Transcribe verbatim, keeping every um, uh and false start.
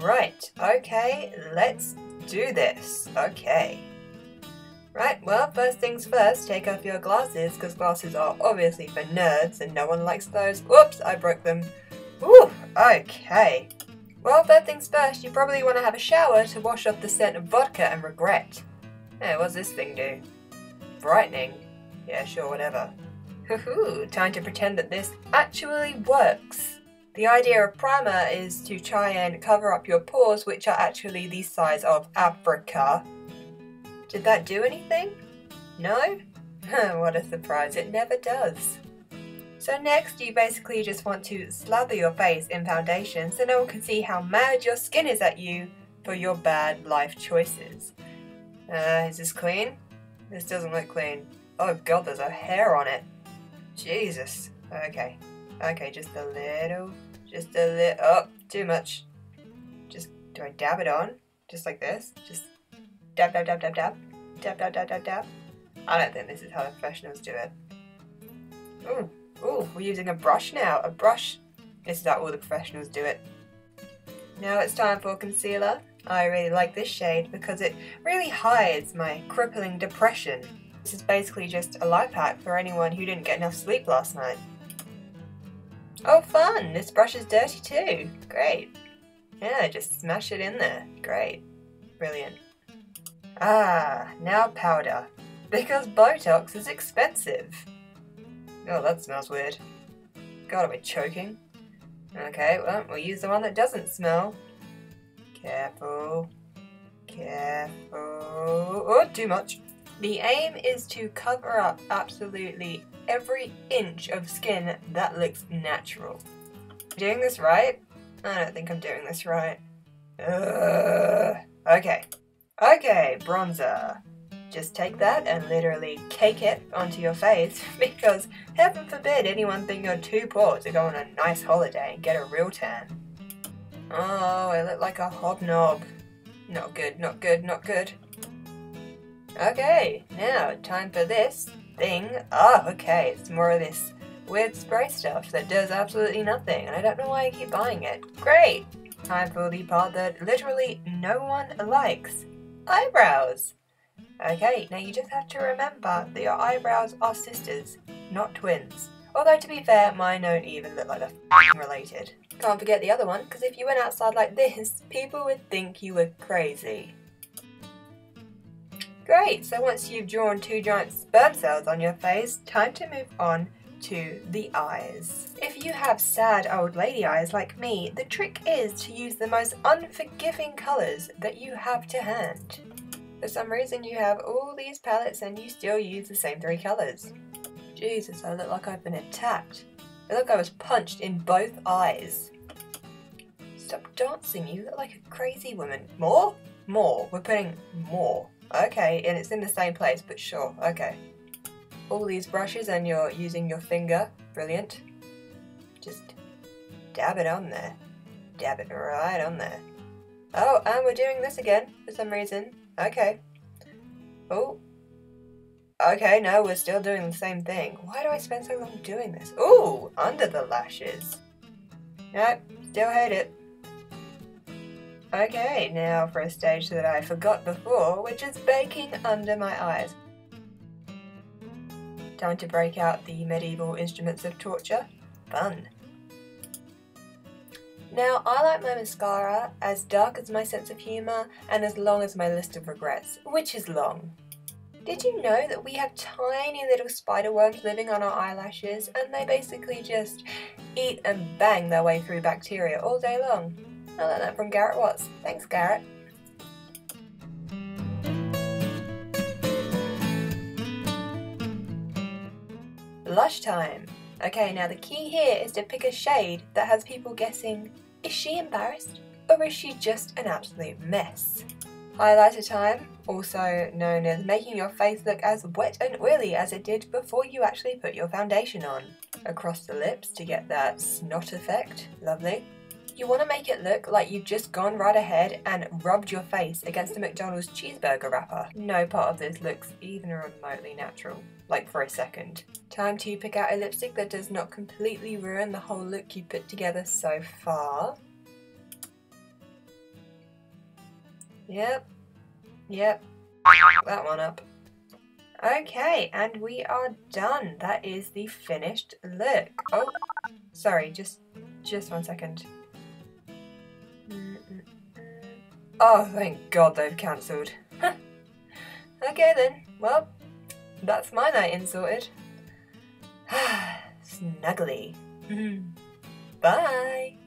Right, okay, let's do this. Okay. Right, well, first things first, take off your glasses, because glasses are obviously for nerds and no one likes those. Whoops, I broke them. Ooh, okay. Well, first things first, you probably want to have a shower to wash off the scent of vodka and regret. Hey, what's this thing do? Brightening. Yeah, sure, whatever. Hoo-hoo, time to pretend that this actually works. The idea of primer is to try and cover up your pores, which are actually the size of Africa. Did that do anything? No? What a surprise, it never does. So next, you basically just want to slather your face in foundation so no one can see how mad your skin is at you for your bad life choices. Uh, is this clean? This doesn't look clean. Oh god, there's a hair on it. Jesus. Okay. Okay, just a little. Just a little. Oh, too much. Just, do I dab it on? Just like this? Just dab, dab, dab, dab, dab. Dab, dab, dab, dab, dab. I don't think this is how the professionals do it. Ooh. Ooh, we're using a brush now. A brush. This is how all the professionals do it. Now it's time for concealer. I really like this shade because it really hides my crippling depression. This is basically just a life hack for anyone who didn't get enough sleep last night. Oh fun! This brush is dirty too. Great. Yeah, just smash it in there. Great. Brilliant. Ah, now powder. Because Botox is expensive. Oh, that smells weird. God, am I choking? Okay, well, we'll use the one that doesn't smell. Careful. Careful. Oh, too much. The aim is to cover up absolutely every inch of skin that looks natural. Doing this right? I don't think I'm doing this right. Ugh. Okay. Okay, bronzer. Just take that and literally cake it onto your face because heaven forbid anyone think you're too poor to go on a nice holiday and get a real tan. Oh, I look like a hobnob. Not good, not good, not good. Okay, now time for this thing. Oh, okay, it's more of this weird spray stuff that does absolutely nothing and I don't know why I keep buying it. Great! Time for the part that literally no one likes. Eyebrows! Okay, now you just have to remember that your eyebrows are sisters, not twins. Although to be fair, mine don't even look like they're f***ing related. Can't forget the other one, because if you went outside like this, people would think you were crazy. Great, so once you've drawn two giant sperm cells on your face, time to move on to the eyes. If you have sad old lady eyes like me, the trick is to use the most unforgiving colours that you have to hand. For some reason you have all these palettes and you still use the same three colours. Jesus, I look like I've been attacked. I look like I was punched in both eyes. Stop dancing, you look like a crazy woman. More? More. We're putting more. Okay, and it's in the same place, but sure, okay. All these brushes and you're using your finger. Brilliant. Just dab it on there. Dab it right on there. Oh, and we're doing this again for some reason. Okay. Oh. Okay, no, we're still doing the same thing. Why do I spend so long doing this? Ooh, under the lashes. Nope, still hate it. Okay, now for a stage that I forgot before, which is baking under my eyes. Time to break out the medieval instruments of torture. Fun. Now, I like my mascara as dark as my sense of humour and as long as my list of regrets, which is long. Did you know that we have tiny little spider worms living on our eyelashes and they basically just eat and bang their way through bacteria all day long? I learned that from Garrett Watts. Thanks, Garrett. Blush time. Okay, now the key here is to pick a shade that has people guessing, is she embarrassed or is she just an absolute mess? Highlighter time, also known as making your face look as wet and oily as it did before you actually put your foundation on. Across the lips to get that snot effect, lovely. You want to make it look like you've just gone right ahead and rubbed your face against a McDonald's cheeseburger wrapper. No part of this looks even remotely natural, like for a second. Time to pick out a lipstick that does not completely ruin the whole look you put together so far. Yep. Yep. That one up. Okay, and we are done. That is the finished look. Oh, sorry, just just one second. Oh, thank God they've cancelled. Okay then, well, that's my night in sorted. Snuggly. Bye!